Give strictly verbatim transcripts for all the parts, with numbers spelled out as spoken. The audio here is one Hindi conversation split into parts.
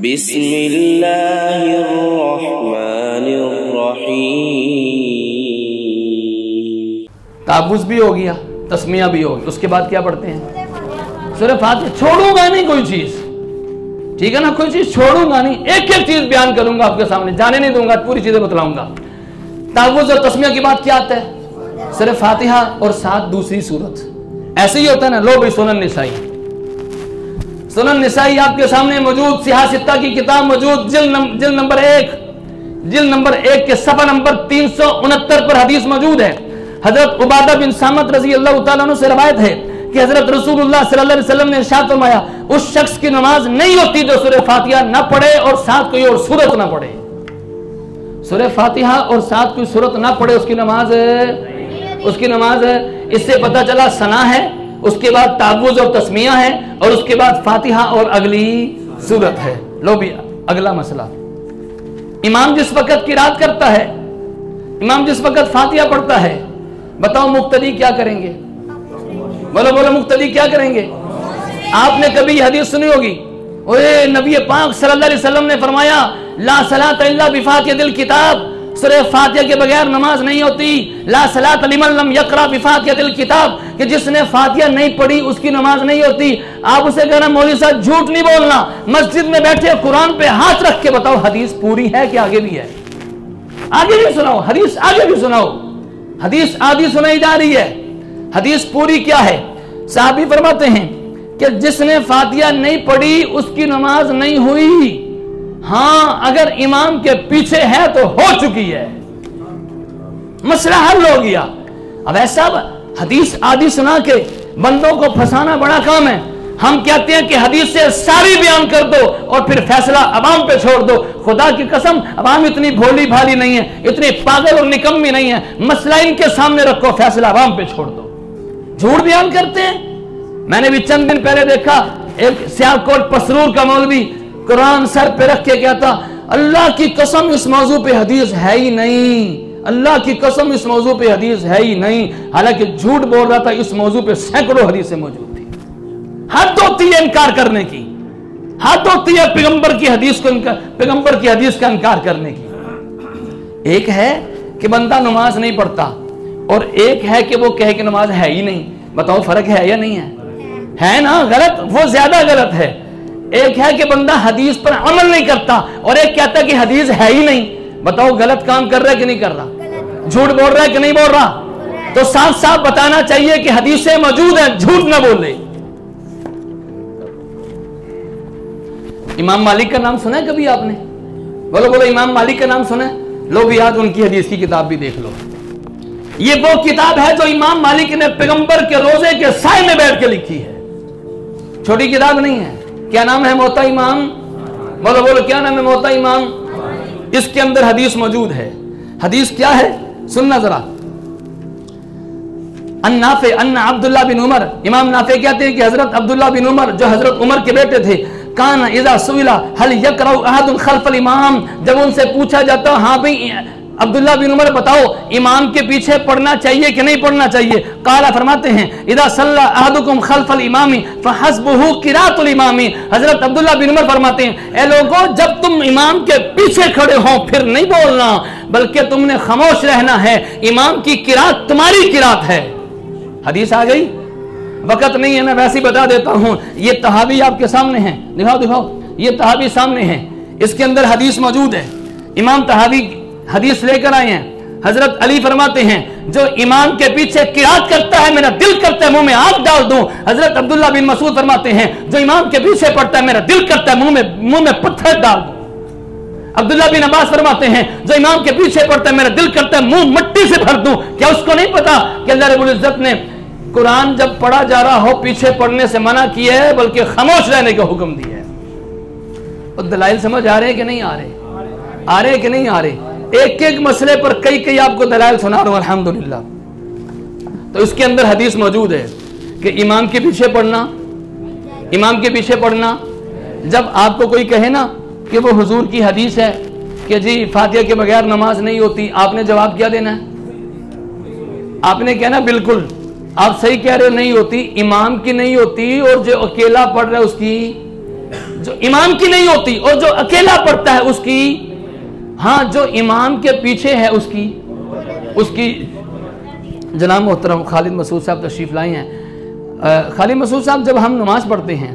बिस्मिल्लाहिर्रहमानिर्रहीम। तावुज़ भी हो गया, तस्मिया भी हो गया, उसके बाद क्या पढ़ते हैं? सूरे फातिहा। छोड़ूंगा नहीं कोई चीज, ठीक है ना, कोई चीज छोड़ूंगा नहीं, एक एक चीज बयान करूंगा आपके सामने, जाने नहीं दूंगा, पूरी चीजें बतलाऊंगा। तावुज़ और तस्मिया की बात क्या आता है? सूरे फातिहा और साथ दूसरी सूरत। ऐसे ही होता है ना। लो भाई, सुनन निसाई, सुनन निसाई आपके सामने मौजूद, सियासत की किताब मौजूद, जिल्द नंबर जिल्द नंबर एक जिल्द नंबर एक के सफा नंबर तीन सौ उनहत्तर पर हदीस मौजूद है। हजरत उबादा बिन सामत रजी अल्लाह तआला अन्हु से रवायत है कि हजरत रसूलुल्लाह सल्लल्लाहु अलैहि वसल्लम ने इरशाद फरमाया, उस शख्स की नमाज नहीं होती जो सूरह फातिहा न पढ़े और साथ कोई और सूरत ना पढ़े। सूरह फातिहा और साथ कोई सूरत ना पढ़े उसकी नमाज उसकी नमाज है। इससे पता चला सना है, उसके बाद तावुज़ और तस्मिया है, और उसके बाद फातिहा और अगली सूरत है। लो भी, अगला मसला, इमाम जिस वक्त किरात करता है, इमाम जिस वक्त फातिहा पढ़ता है, बताओ मुख्तदी क्या करेंगे? बोलो बोलो, मुख्तदी क्या करेंगे? आपने कभी हदीस सुनी होगी, ओए नबी पाक सल्लल्लाहु अलैहि वसल्लम ने फरमाया, ला सलात इल्ला बि फातिहातिल किताब, सूरह फातिहा के बगैर नमाज नहीं होती। ला सलात लिमन लम यक़रा बि फातिहातिल किताब, कि जिसने फातिहा नहीं पढ़ी उसकी नमाज नहीं होती। आप उसे कहना मौलवी साहब झूठ नहीं बोलना, मस्जिद में बैठे कुरान पे हाथ रख के बताओ हदीस पूरी है कि आगे भी है? आगे भी सुनाओ हदीस, आगे भी सुनाओ हदीस, आधी सुनाई जा रही है, हदीस पूरी क्या है? साहबी फरमाते हैं कि जिसने फातिहा नहीं पढ़ी उसकी नमाज नहीं हुई। हाँ, अगर इमाम के पीछे है तो हो चुकी है, मसला हल हो गया। अब ऐसा हदीस आदि सुना के बंदों को फंसाना बड़ा काम है। हम कहते हैं कि हदीस से सारी बयान कर दो और फिर फैसला अवाम पे छोड़ दो। खुदा की कसम, अवाम इतनी भोली भाली नहीं है, इतने पागल और निकम्मी नहीं है। मसला इनके सामने रखो, फैसला अवाम पे छोड़ दो। झूठ बयान करते हैं। मैंने भी चंद दिन पहले देखा, एक सियालकोट पसरूर का मौलवी कुरान सर पे रख के कहता, अल्लाह की कसम इस मौजू पे हदीस है ही नहीं, अल्लाह की कसम इस मौजू पे हदीस है ही नहीं। हालांकि झूठ बोल रहा था, इस मौजू पे सैकड़ों हदीसें मौजूद थी। हद होती है इनकार करने की, हद होती है पैगंबर की हदीस को पैगंबर की हदीस का इनकार करने की। एक है कि बंदा नमाज नहीं पढ़ता और एक है कि वो कहे कि नमाज है ही नहीं। बताओ फर्क है या नहीं है? है ना, गलत, वो ज्यादा गलत है। एक है कि बंदा हदीस पर अमल नहीं करता और एक कहता कि हदीस है ही नहीं। बताओ गलत काम कर रहा है कि नहीं कर रहा? झूठ बोल रहा है कि नहीं बोल रहा? तो साफ साफ बताना चाहिए कि हदीसें मौजूद हैं, झूठ ना बोले। इमाम मालिक का नाम सुना है कभी आपने? बोलो बोलो, इमाम मालिक का नाम सुना है? लो भी, आज उनकी हदीस की किताब भी देख लो। ये वो किताब है जो इमाम मालिक ने पैगंबर के रोजे के साए में बैठ के लिखी है, छोटी किताब नहीं है। क्या नाम है? मौता इमाम। बोलो बोलो, क्या नाम है? मौता इमाम। इसके अंदर हदीस मौजूद है। हदीस क्या है, सुनना जरा। अन नाफे अन्ना अब्दुल्ला बिन उमर, इमाम नाफे कहते हैं कि हजरत अब्दुल्ला बिन उमर जो हजरत उमर के बेटे थे, कान इज़ा सुइला हल यक़राउ अहदुन खल्फल इमाम, जब उनसे पूछा जाता, हाँ भाई अब्दुल्ला बिन उमर बताओ इमाम के पीछे पढ़ना चाहिए कि नहीं पढ़ना चाहिए? काला, फरमाते हैं, इदा सल्ला अहदुकुम खल्फल इमामी फहस्बुहु किरातुल इमामी। हजरत अब्दुल्ला बिन उमर फरमाते हैं, ए लोगों, जब तुम इमाम के पीछे खड़े हो फिर नहीं बोलना, बल्कि तुमने खामोश रहना है, इमाम की किरात तुम्हारी किरात है। हदीस आ गई। वक़्त नहीं है ना, वैसे ही बता देता हूँ। ये तहावी आपके सामने है, दिखाओ दिखाओ, ये तहावी सामने है, इसके अंदर हदीस मौजूद है। इमाम तहावी हदीस लेकर आए हैं। हजरत अली फरमाते हैं, जो इमाम के पीछे किरात करता है मेरा दिल करता है मुंह में आग डाल दूं। हजरत अब्दुल्ला बिन मसूद फरमाते हैं, जो इमाम के पीछे पड़ता है मेरा दिल करता है मुंह में मुंह में पत्थर डाल दूं। अब्दुल्ला बिन अब्बास फरमाते हैं, जो इमाम के पीछे पड़ता है मेरा दिल करता है मुंह मट्टी से भर दूं। क्या उसको नहीं पता कि अल्लाह रब्बुल इज्जत ने कुरान जब पढ़ा जा रहा हो पीछे पढ़ने से मना किया है, बल्कि खामोश रहने का हुक्म दिया है। और दलाइल समझ आ रहे हैं कि नहीं आ रहे? आ रहे कि नहीं आ रहे? एक एक मसले पर कई कई आपको दलाइल सुना रहा हूं, अल्हम्दुलिल्लाह। तो इसके अंदर हदीस मौजूद है कि इमाम के पीछे पढ़ना, इमाम के पीछे पढ़ना। जब आपको कोई कहे ना कि वो हुजूर की हदीस है कि जी फातिहा के बगैर नमाज नहीं होती, आपने जवाब क्या देना है? आपने कहना बिल्कुल आप सही कह रहे हो, नहीं होती, इमाम की नहीं होती और जो अकेला पढ़ रहा है उसकी। जो इमाम की नहीं होती, और जो अकेला पढ़ता है उसकी, हाँ जो इमाम के पीछे है उसकी उसकी जनाब मोहतरम खालिद मसूद साहब तशरीफ़ लाए हैं। खालिद मसूद साहब, जब हम नमाज पढ़ते हैं,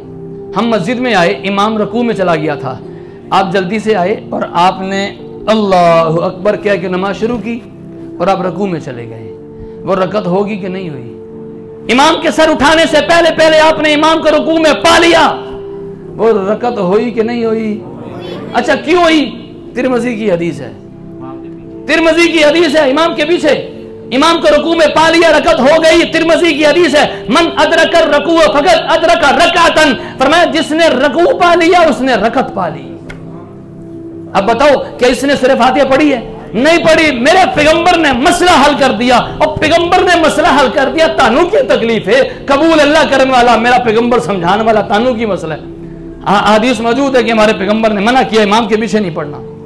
हम मस्जिद में आए, इमाम रकू में चला गया था, आप जल्दी से आए और आपने अल्लाह अकबर कह के नमाज शुरू की और आप रकू में चले गए, वो रकत होगी कि नहीं हुई? इमाम के सर उठाने से पहले पहले आपने इमाम को रकू में पा लिया, वो रकत हुई कि नहीं हुई? अच्छा क्यों हुई? तिरमिज़ी की हदीस है, तिरमिज़ी की हदीस है, इमाम के पीछे इमाम को रकू में पा लिया, रकत हो गई। तिरमिज़ी की हदीस है, मन अदरक रकू फकद अदरक रकातन, फरमाया जिसने रकू पा लिया उसने रकत पा ली। अब बताओ क्या इसने सूरे फातिहा पढ़ी है? नहीं पढ़ी। मेरे पैगंबर ने मसला हल कर दिया, और पैगंबर ने मसला हल कर दिया, तानू की तकलीफ है, कबूल अल्लाह करने वाला मेरा पैगंबर समझाने वाला, तानू की मसला है। हदीस मौजूद है कि हमारे पैगंबर ने मना किया इमाम के पीछे नहीं पढ़ना।